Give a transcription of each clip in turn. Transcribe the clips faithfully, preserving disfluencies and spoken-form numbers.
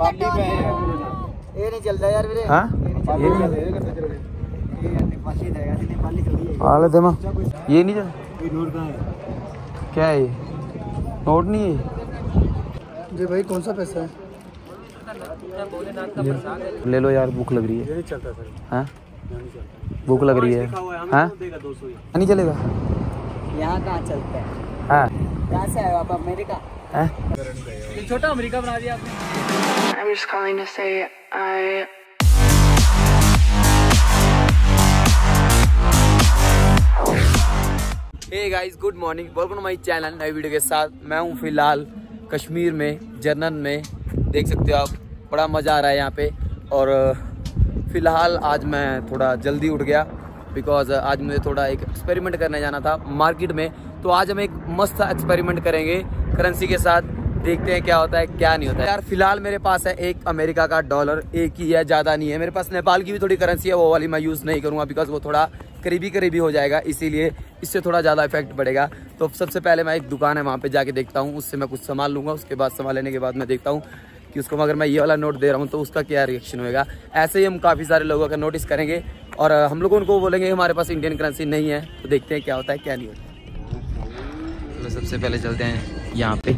ये नहीं चलता यार मेरे। हां ये ये नहीं चलता क्या है? ये नोट नहीं है भाई, कौन सा पैसा है? ले लो यार, भूख लग रही है। हाँ भूख लग रही है। हाँ नहीं चलेगा, यहाँ कहाँ चलता है? हाँ कहाँ से आए आप? अमेरिका? हाँ ये छोटा अमेरिका बना दिया आपने। I'm just calling to say I Hey guys, good morning, welcome to my channel। नई वीडियो के साथ मैं हूँ फिलहाल कश्मीर में, जर्नल में। देख सकते हो आप, बड़ा मज़ा आ रहा है यहाँ पे। और फिलहाल आज मैं थोड़ा जल्दी उठ गया बिकॉज़ आज मुझे थोड़ा एक एक्सपेरिमेंट करने जाना था मार्केट में। तो आज हम एक मस्त एक्सपेरिमेंट करेंगे करेंसी के साथ, देखते हैं क्या होता है क्या नहीं होता है। यार फिलहाल मेरे पास है एक अमेरिका का डॉलर, एक ही है, ज़्यादा नहीं है। मेरे पास नेपाल की भी थोड़ी करेंसी है, वो वाली मैं यूज़ नहीं करूँगा बिकॉज़ वो थोड़ा करीबी करीबी हो जाएगा, इसीलिए इससे थोड़ा ज़्यादा इफेक्ट पड़ेगा। तो सबसे पहले मैं एक दुकान है वहाँ पे जाके देखता हूँ, उससे मैं कुछ सामान लूँगा। उसके बाद सामान लेने के बाद मैं देखता हूँ कि उसको अगर मैं ये वाला नोट दे रहा हूँ तो उसका क्या रिएक्शन होगा। ऐसे ही हम काफ़ी सारे लोगों का नोटिस करेंगे और हम लोग उनको बोलेंगे हमारे पास इंडियन करेंसी नहीं है। तो देखते हैं क्या होता है क्या नहीं होता। चलो सबसे पहले चलते हैं यहाँ पे।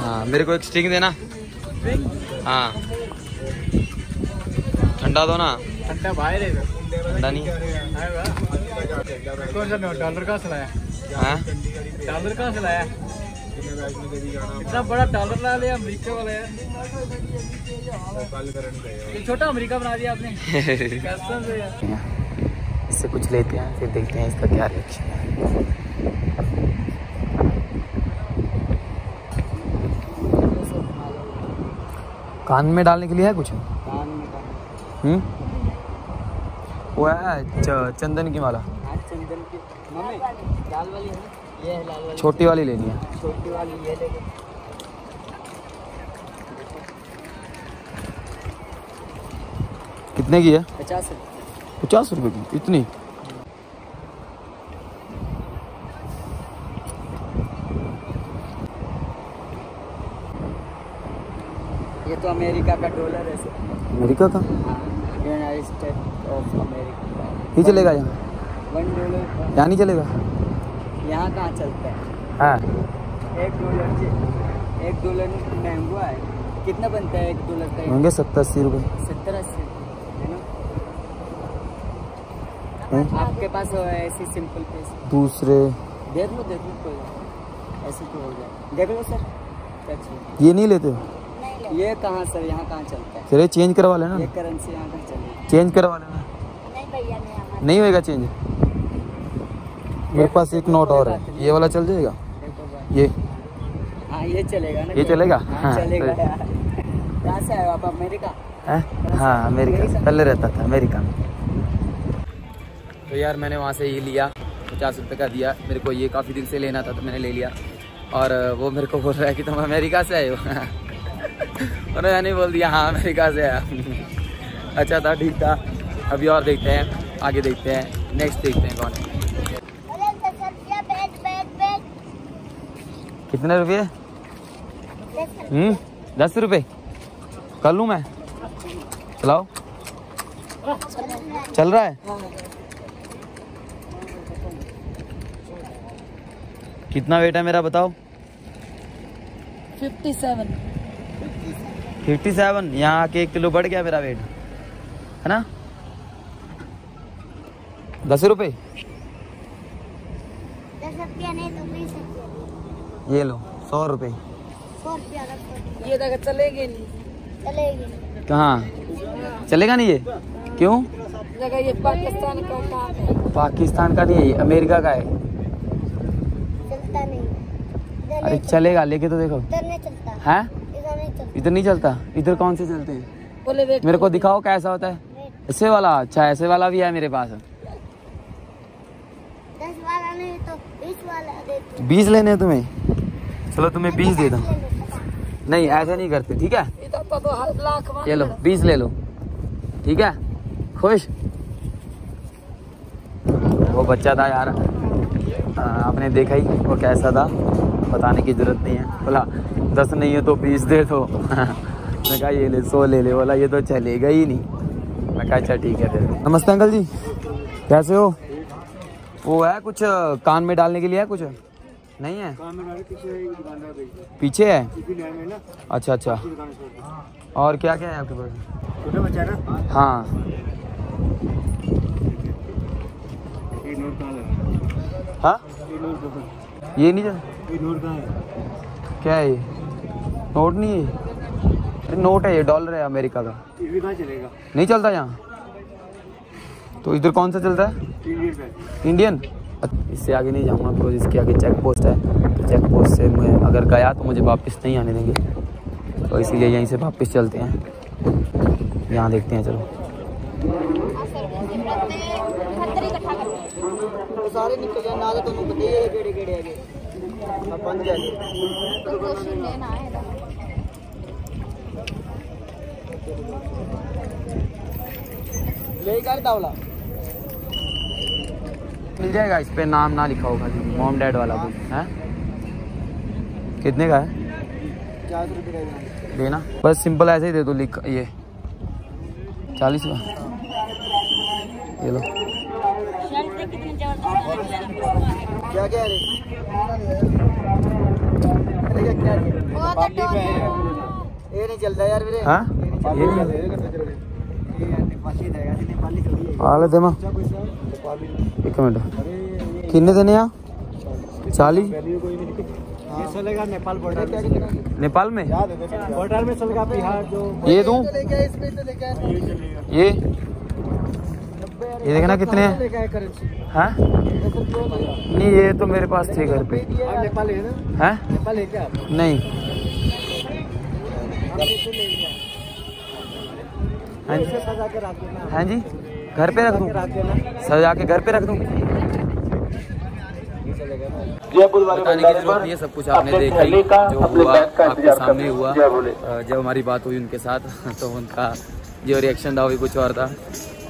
हाँ मेरे को एक स्टिंग देना। हाँ ठंडा दो ना। ठंडा भाई रे, ठंडा नहीं डॉलर कहाँ से लाया? हाँ डॉलर कहाँ से लाया? इतना बड़ा डॉलर ला लिया अमेरिका वाला यार। ये छोटा अमेरिका बना दिया आपने। इससे कुछ लेते हैं फिर देखते हैं इसका क्या रिएक्शन है। कान में डालने के लिए है कुछ? कान में हम्म वो है चंदन की माला। चंदन की मम्मी लाल वाली है, ये है लाल वाली, छोटी वाली लेनी है। छोटी वाली ये ले लो। कितने की है? पचास रुपये। पचास रुपये की इतनी? ये तो अमेरिका का डॉलर है सर। अमेरिका का? United State of America. नहीं चलेगा यहाँ, यहाँ नहीं चलेगा। यहाँ कहाँ चलता है? हाँ एक डॉलर, एक डॉलर महंगा है। कितना बनता है एक डॉलर का? महंगे सत्तर अस्सी रुपये। सत्तर अस्सी है ना? आपके पास ऐसी सिंपल पैसे दूसरे देख लो, देख लो कोई ऐसे तो हो जाए। देख लो सर, ये नहीं लेते हो? ये कहाँ सर, यहाँ कहाँ चलता है? चलिए चेंज करवा लेना, ये करेंसी यहाँ कहाँ चलेगी? चेंज करवा लेना। नहीं भैया नहीं होगा चेंज। मेरे पास एक नोट और है, ये वाला चल जाएगा? ये हाँ ये चलेगा ना? ये चलेगा? हाँ चलेगा। कहाँ से आए आप? अमेरिका? हाँ अमेरिका, पहले रहता था अमेरिका। तो यार मैंने वहाँ से ये लिया, पचास रुपये का दिया। मेरे को ये काफ़ी दिन से लेना था तो मैंने ले लिया। और वो मेरे को बोल रहा है कि तुम अमेरिका से आए हो। उन्होंने मैंने बोल दिया हाँ अमेरिका से आया। अच्छा था, ठीक था। अभी और देखते हैं, आगे देखते हैं, नेक्स्ट देखते हैं कौन है। कितने रुपये? हम्म दस रुपये कर लूँ मैं? चलाओ, चल रहा है। कितना वेट है मेरा बताओ? सत्तावन। सत्तावन यहाँ आके एक किलो बढ़ गया मेरा वेट, है ना? दस रुपये ये लो, सौ रुपये। ये तक चलेगी नहीं? चलेगी। कहाँ चलेगा नहीं ये? क्यों? ये पाकिस्तान का काम है। पाकिस्तान का नहीं है, ये अमेरिका का है। चलता नहीं। अरे चलेगा, लेके तो देखो। इधर नहीं चलता। है इधर नहीं चलता? इधर कौन से चलते हैं? मेरे को दिखाओ कैसा होता है। ऐसे वाला? अच्छा ऐसे वाला भी है मेरे पास। दस वाला नहीं तो बीस वाला। बीस लेने हैं तुम्हें? चलो तुम्हें बीस दे दो। नहीं ऐसा नहीं करते, ठीक है? ये लो बीस ले लो, ठीक है? खुश? वो बच्चा था यार, आपने देखा ही वो कैसा था। बताने की ज़रूरत नहीं है। बोला दस नहीं है तो बीस दे दो। मैं कहा ये ले सौ ले ले। बोला ये तो चलेगा ही नहीं। मैं कहा अच्छा ठीक है दे दो। नमस्ते अंकल जी, कैसे हो? वो है कुछ कान में डालने के लिए है कुछ नहीं है? कान में पीछे, पीछे है ना? अच्छा अच्छा। और क्या क्या है आपके पास? हाँ हाँ ये नहीं चल, ये नोट कहाँ है? क्या है ये? नोट नहीं है, ये नोट है, ये डॉलर है अमेरिका का। टीवी कहाँ चलेगा? नहीं चलता यहाँ तो। इधर कौन सा चलता है? इंडियन। इससे आगे नहीं जाऊँगा ब्रो, इसके आगे चेक पोस्ट है तो चेक पोस्ट से मैं अगर गया तो मुझे वापस नहीं आने देंगे, तो इसीलिए यहीं से वापस चलते हैं। यहाँ देखते हैं, चलो। सारे निकल गए ना, तो तुम बताइए केड़े केड़े आगे अपन जाएंगे। तो क्वेश्चन लेना है ना, ले कर दावला मिल जाएगा। इस पे नाम ना लिखा होगा मॉम डैड वाला कुछ है। कितने का है? चालीस रुपये देना बस, सिंपल ऐसे ही दे दो लिख। ये चालीस का ये लो। क्या क्या है? ये नहीं चलता यार मेरे। हाँ ये हाल देना एक मिनट। कितने देने यहाँ? चालीस। नेपाल बॉर्डर, नेपाल में बॉर्डर में चलेगा बिहार जो। ये दूँ ये ये देखना कितने हैं। हाँ नहीं ये तो मेरे पास थे घर पे। नेपाल है ना? नेपाल है क्या? नहीं हाँ जी घर पे रख दूँ, सजा के घर पे रख दूँ। ये सब कुछ आपने देखा ही, जो हुआ आपके सामने हुआ। जब हमारी बात हुई उनके साथ तो उनका जो रिएक्शन था वो कुछ और था।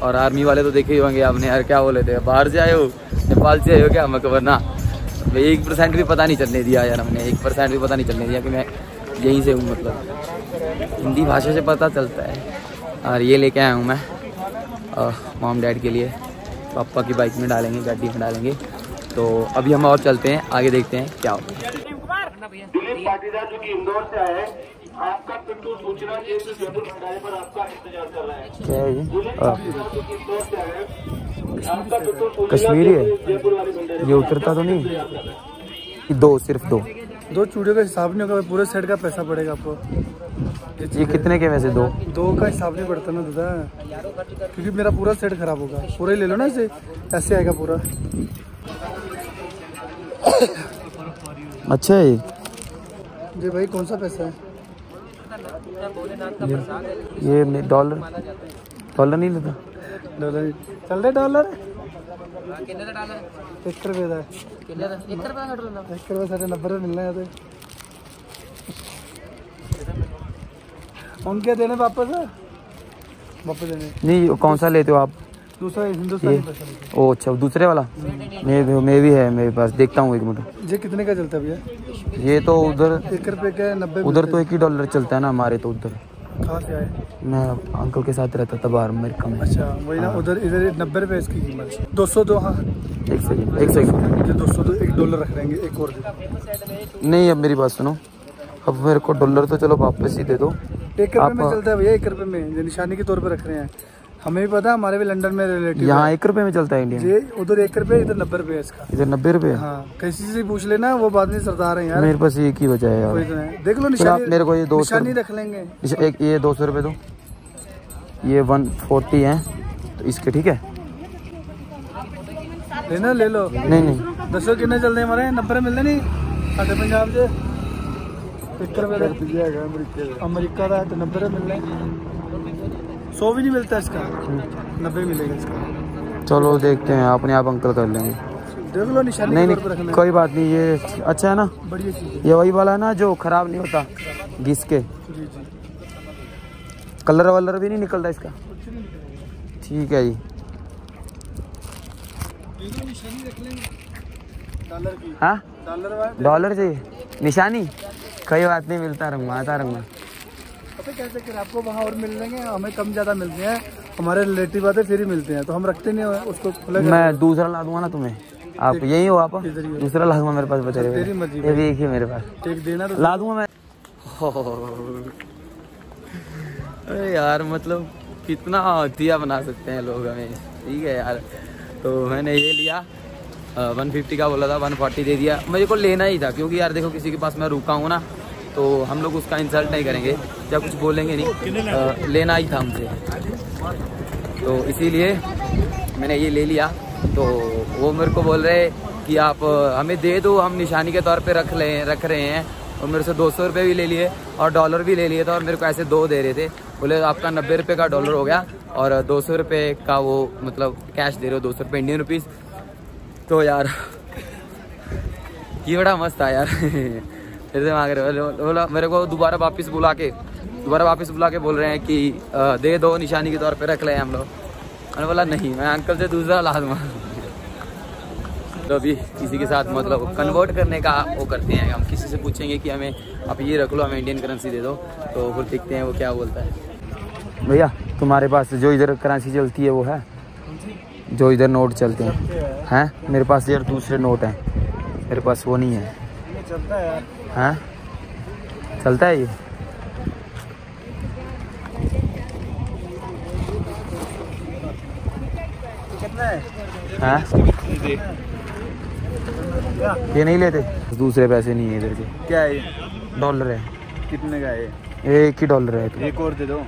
और आर्मी वाले तो देखे ही होंगे आपने यार, क्या बोले थे, बाहर से आए हो, नेपाल से आए हो क्या? हमें खबर ना, एक परसेंट भी पता नहीं चलने दिया यार, हमने एक परसेंट भी पता नहीं चलने दिया कि मैं यहीं से हूँ। मतलब हिंदी भाषा से पता चलता है। और ये लेके आया हूँ मैं मॉम डैड के लिए, पापा की बाइक में डालेंगे, गाड़ी में डालेंगे। तो अभी हम और चलते हैं आगे, देखते हैं क्या होगा। आपका पिंटू सूचना केंद्र जयपुर भंडारे पर आपका इंतजार कर रहा है। क्या है ये? कश्मीरी है ये, उतरता तो नहीं। दो सिर्फ दो दो चूड़ियों का हिसाब नहीं होगा, पूरे सेट का पैसा पड़ेगा आपको। ये कितने के वैसे? दो दो का हिसाब नहीं पड़ता ना दादा, क्योंकि मेरा पूरा सेट खराब होगा। पूरा ही ले लो ना, इसे ऐसे आएगा पूरा। अच्छा है जी भाई, कौन सा पैसा है ये? ये डॉलर डॉलर नहीं लेता, डॉलर चल रहे। डॉलर एक रुपये का, एक रुपये साढ़े नब्बे रुपये मिलना है उनके। देने वापस वापस देने नहीं। कौन सा लेते हो आप? दूसरा हिंदुस्तानी। ओ अच्छा दूसरे वाला। मैं मैं भी है मेरे पास, देखता हूँ एक मिनट। ये कितने का चलता है भैया? ये तो उधर एक रुपये का नब्बे, उधर तो एक ही डॉलर चलता है ना हमारे तो। उधर कहाँ से आए? मैं अंकल के साथ रहता था बाहर मेरे कम। अच्छा वही ना, उधर इधर नब्बे रुपये इसकी कीमत। दो सौ दो। हाँ एक सेकेंड एक सेकेंड, दो सौ दो एक डॉलर रख लेंगे एक और। नहीं अब मेरी बात सुनो, अब मेरे को डॉलर तो चलो वापस ही दे दो। एक रुपये में चलता है भैया, एक रुपये में निशानी के तौर पर रख रहे हैं। हमें भी पता, हमारे भी लंदन में रिलेटिव। यहाँ एक रुपए में चलता है इंडियन। उधर एक रुपए, इधर नब्बे रुपए इसका। इधर नब्बे रुपए। हाँ किसी से पूछ लेना, वो बात नहीं सरदार है यार। मेरे पास एक ही बचा है यार। देख लो निशानी, आप मेरे को ये दो सौ रख लेंगे। एक ये दो सौ रुपये दो, ये वन फोर्टी है तो इसके ठीक है लेना, ले लो। नहीं नहीं दसों कितने चल रहे हैं हमारे? नब्बे मिलते नहीं साढ़े पंजाब से। एक रुपये अमरीका का तो नब्बे रुपये मिल रहे, सौ भी नहीं मिलता इसका, नब्बे मिलेगा इसका। चलो देखते हैं, अपने आप अंकल कर लेंगे। देख लो निशानी। नहीं नहीं कोई बात नहीं, ये अच्छा है ना, बढ़िया चीज़ है। ये वही वाला है ना जो खराब नहीं होता घिस के? जी जी। कलर वलर भी नहीं निकलता इसका? ठीक है जी। डॉलर चाहिए? निशानी कोई बात नहीं, मिलता रहूँगा, आता रहूँगा। पता कैसे कि आपको वहाँ और मिल लेंगे, हमें कम ज़्यादा मिलते हैं, हमारे रिलेटिव आते फिर ही मिलते हैं, तो हम रखते नहीं उसको खुला। मैं दूसरा ला दूँगा ना तुम्हें, आप यही हो, आप दूसरा ला दूँगा, मेरे पास बचे हुए भी एक ही मेरे पास, एक देना ला दूँगा मैं। अरे यार मतलब कितना दिया बना सकते हैं लोग हमें, ठीक है यार। तो मैंने ये लिया एक सौ पचास का बोला था, एक सौ चालीस दे दिया, मेरे को लेना ही था, क्योंकि यार देखो किसी के पास मैं रुका हूँ ना तो हम लोग उसका इंसल्ट नहीं करेंगे या कुछ बोलेंगे नहीं, आ, लेना ही था हमसे, तो इसीलिए मैंने ये ले लिया। तो वो मेरे को बोल रहे कि आप हमें दे दो, हम निशानी के तौर पर रख ले रख रहे हैं, और मेरे से दो सौ रुपये भी ले लिए और डॉलर भी ले लिए था, और मेरे को ऐसे दो दे रहे थे, बोले आपका नब्बे रुपये का डॉलर हो गया और दो सौ रुपये का वो मतलब कैश दे रहे हो, दो सौ रुपये इंडियन रुपीज़। तो यार ये बड़ा मस्त था यार, फिर से मांग रहे बोला, मेरे को दोबारा वापस बुला के दोबारा वापस बुला के बोल रहे हैं कि दे दो, निशानी के तौर पे रख ले हम लोग। मैंने बोला नहीं, मैं अंकल से दूसरा ला दूँगा। तो अभी किसी के साथ मतलब कन्वर्ट करने का वो करते हैं, हम किसी से पूछेंगे कि हमें आप ये रख लो, हमें इंडियन करेंसी दे दो, तो फिर देखते हैं वो क्या बोलता है। भैया तुम्हारे पास जो इधर करेंसी चलती है वो है, जो इधर नोट चलते हैं? हैं मेरे पास यार दूसरे नोट हैं, मेरे पास वो नहीं है। चलता है हैं, चलता है ये। कितना है हैं? ये नहीं लेते, दूसरे पैसे नहीं है इधर के। क्या है ये? डॉलर है। कितने का है ये? एक ही डॉलर है। तो एक और दे दो।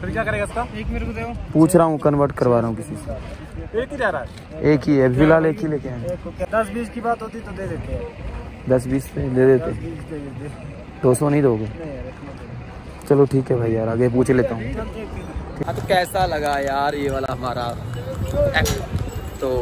फिर क्या करेगा इसका? एक मेरे को दो। पूछ रहा हूँ, कन्वर्ट करवा रहा हूँ किसी से। एक ही जा रहा है, एक ही है फिलहाल, एक ही लेके आए। दस बीस की बात होती तो दे देते हैं, दस बीस पे दे देते। दो सौ नहीं दोगे? चलो ठीक है भाई यार, आगे पूछ लेता हूँ। तो कैसा लगा यार ये वाला हमारा एक्ट? तो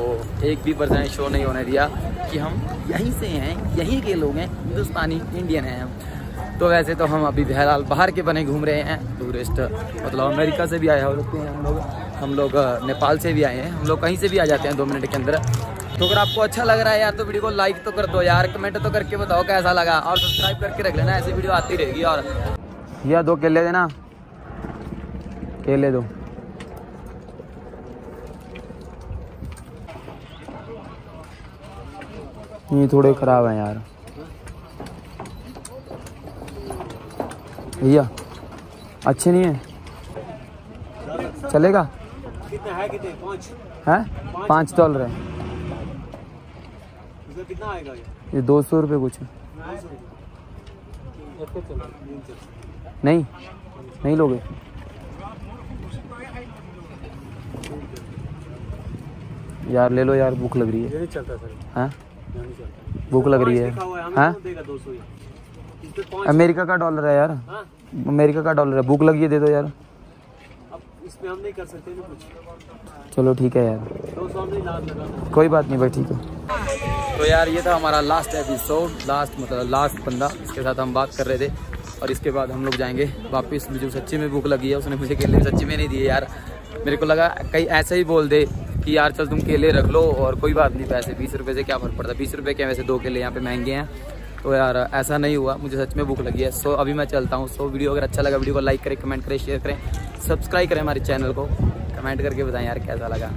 एक भी परसेंट शो नहीं होने दिया कि हम यहीं से हैं, यहीं के लोग हैं, हिंदुस्तानी इंडियन हैं हम। तो वैसे तो हम अभी बहरहाल बाहर के बने घूम रहे हैं, टूरिस्ट मतलब अमेरिका से भी आए हो सकते हैं, हम लोग हम लोग नेपाल से भी आए हैं, हम लोग कहीं से भी आ जाते हैं दो मिनट के अंदर। तो अगर आपको अच्छा लग रहा है यार तो वीडियो को लाइक तो कर दो यार, कमेंट तो करके बताओ कैसा लगा, और सब्सक्राइब करके रख लेना, ऐसी वीडियो आती रहेगी। और या दो केले देना, केले दो। ये थोड़े खराब हैं यार भैया, अच्छे नहीं है। चलेगा? कितना है? कितने? पाँच है, पाँच डॉलर है। कितना आएगा ये? दो सौ रुपये कुछ है। नहीं नहीं लोगे? यार ले लो यार, भूख लग रही है। हाँ भूख लग रही है। हाँ अमेरिका का डॉलर है यार। हाँ? अमेरिका का डॉलर है, भूख लगी है, दे दो यार। अब इसमें हम नहीं कर सकते ना कुछ। चलो ठीक है यार, तो कोई बात नहीं भाई, ठीक है। तो यार ये था हमारा लास्ट एपिसोड, लास्ट मतलब लास्ट बंदा, इसके साथ हम बात कर रहे थे, और इसके बाद हम लोग जाएंगे वापस। मुझे सच्ची में भूख लगी है, उसने मुझे केले सच्ची में नहीं दिए यार, मेरे को लगा कहीं ऐसे ही बोल दे कि यार चल तुम केले रख लो और कोई बात नहीं, पैसे बीस रुपये से क्या फर्क पड़ता है, बीस रुपये के वैसे दो केले यहाँ पे महंगे हैं। तो यार ऐसा नहीं हुआ, मुझे सच में भूख लगी है। सो अभी मैं चलता हूँ। सो वीडियो अगर अच्छा लगा वीडियो को लाइक करें, कमेंट करें, शेयर करें, सब्सक्राइब करें हमारे चैनल को, कमेंट करके बताएं यार कैसा लगा।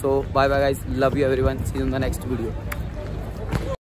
So bye bye guys, love you everyone, see you in the next video.